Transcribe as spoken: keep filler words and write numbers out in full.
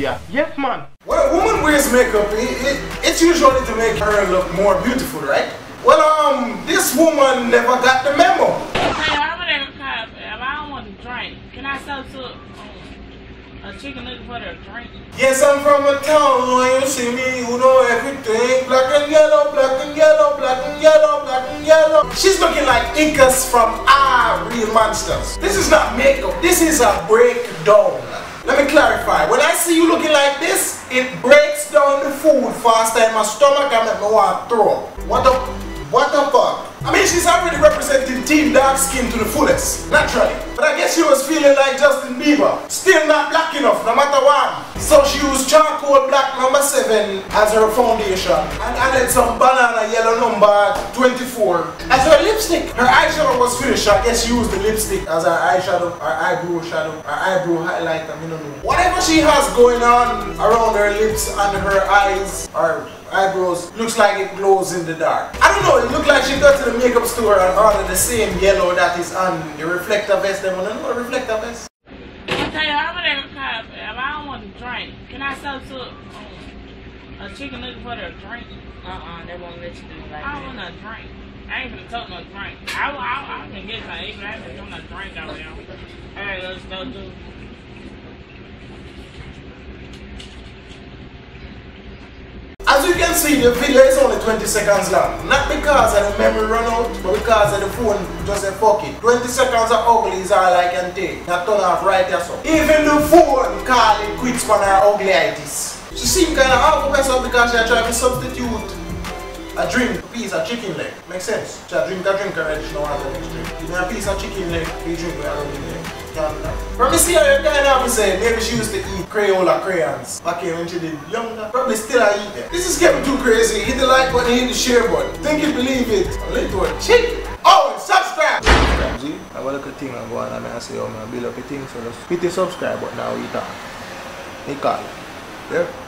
media. Yes, man. When a woman wears makeup, it, it, it's usually to make her look more beautiful, right? Well, um, this woman never got the memo. Hey, I would have called, if I don't want to drink, can I sell to a chicken looking for their drink? Yes, I'm from a town where you see me, you know everything. Black and yellow, black and yellow, black and yellow, black and yellow. She's looking like Incas from Our Real Monsters. This is not makeup, this is a breakdown. Let me clarify. When I see you looking like this, it breaks down the food faster in my stomach and make me want to throw up. What the, what the fuck? I mean, she's already representing Team Dark Skin to the fullest, naturally. But I guess she was feeling like Justin Bieber. Still not black enough, no matter what. So she used charcoal black number seven as her foundation and added some banana yellow number twenty-four as her lipstick. Her eyeshadow was finished. I guess she used the lipstick as her eyeshadow, her eyebrow shadow, her eyebrow highlight, I mean, I don't know. Whatever she has going on around her lips and her eyes, her eyebrows, looks like it glows in the dark. I don't know, it looked like she got to the makeup store and ordered the same yellow that is on the reflector vest. They want to know a reflector vest. I tell you, I'm gonna have a cup. If I don't want to drink, can I sell to um, a chicken looking for their drink? Uh-uh, they won't let you do that. I don't want a drink. I ain't gonna talk no drink. I, I, I can get some, even I ain't gonna drink over there. All right, let's go do. As you can see, the video is only twenty seconds long. Not because of the memory run out, but because of the phone just said fuck it. twenty seconds of ugly is all I can take. That turn off right there, so. Even the phone call it quits for her ugly-itis. She seemed kind of half a mess up because she tried to substitute a drink, a piece of chicken leg. Makes sense. She drink a drink already, she don't want the next drink. Even a piece of chicken leg, we drink with a chicken leg. Probably see how you kind of say maybe she used to eat Crayola crayons back here when she did younger. Probably still I eat them. This is getting too crazy. Hit the like button, hit the share button. Think it, believe it. A little cheek. Oh, and subscribe. I want to look at thing and go on and I say, oh, I'm going to build up a thing. So just hit the subscribe button now. We talk. He call. Yeah.